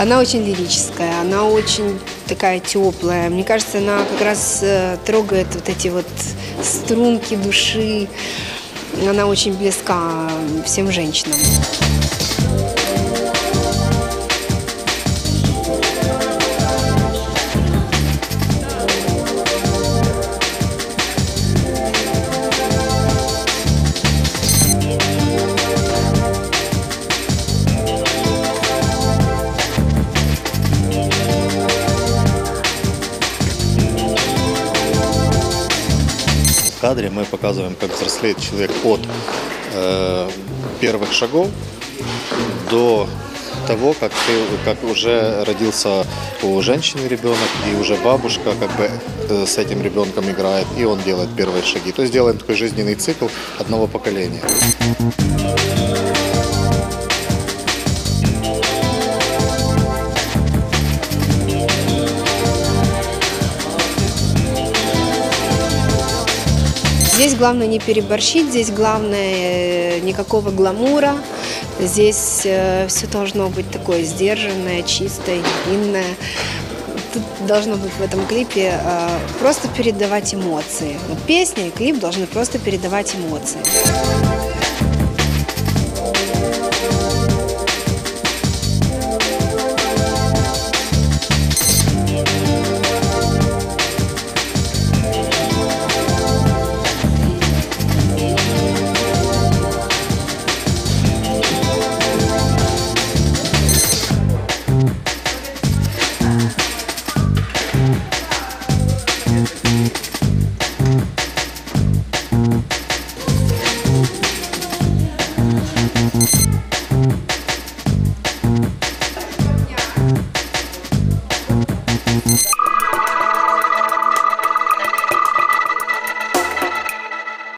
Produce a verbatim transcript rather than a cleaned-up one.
Она очень лирическая, она очень такая теплая. Мне кажется, она как раз трогает вот эти вот струнки души. Она очень близка всем женщинам. В кадре мы показываем, как взрослеет человек от э, первых шагов до того, как, ты, как уже родился у женщины ребенок, и уже бабушка как бы э, с этим ребенком играет, и он делает первые шаги. То есть делаем такой жизненный цикл одного поколения. Здесь главное не переборщить, здесь главное никакого гламура, здесь все должно быть такое сдержанное, чистое, невинное. Тут должно быть в этом клипе просто передавать эмоции. Вот песня и клип должны просто передавать эмоции. We'll be right back.